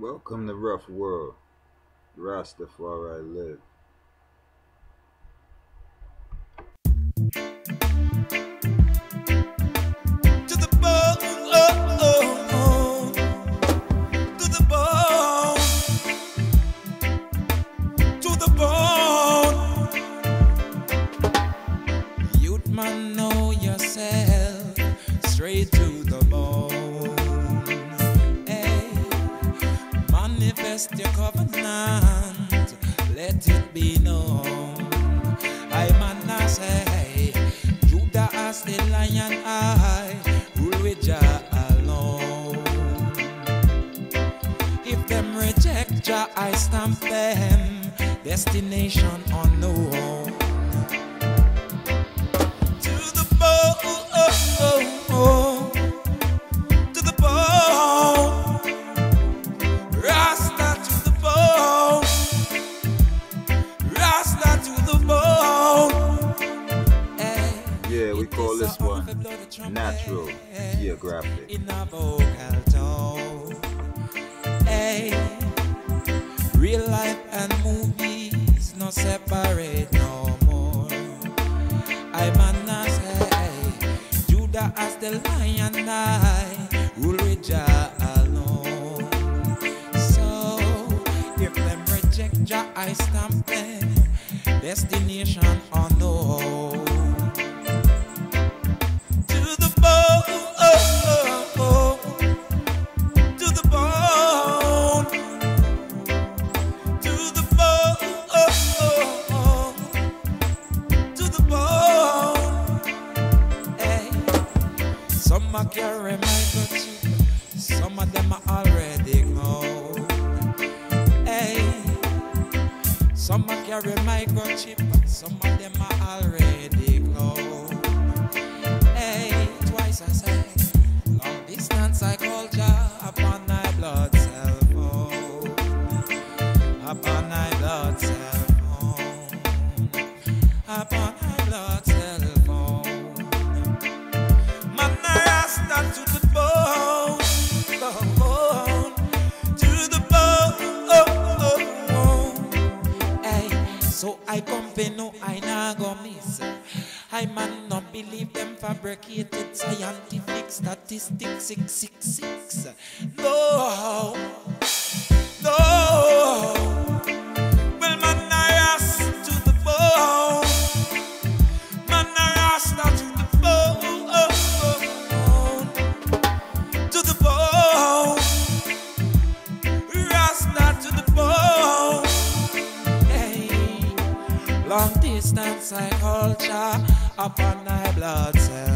Welcome to Ruff World, Rastafari Livity. Your covenant, let it be known. I must say, Judah as the lion, I rule with Jah alone. If them reject Jah, I stamp them, destination unknown. To the bone. This one, Natural Geographic. In a vocal tone, hey, real life and movies no separate no more. I must say, Judah as the lion, I rule with Jah alone. So if them reject Jah, I stamp them, destination unknown. Some of them are already gone. Hey, some are carry microchip, some of them are already gone. Hey, twice I say, long distance I call Jah upon my blood cell phone, upon my blood cell phone, upon my blood cell phone. Man, I rasta to the bone. So I come to know I na go miss. I man not believe them fabricated scientific statistics 666. No, no. Well, man, I ask to the bone. Man, I ask not to the bone. To the bone. Rasta not to the bone. Long distance I culture upon my blood cell.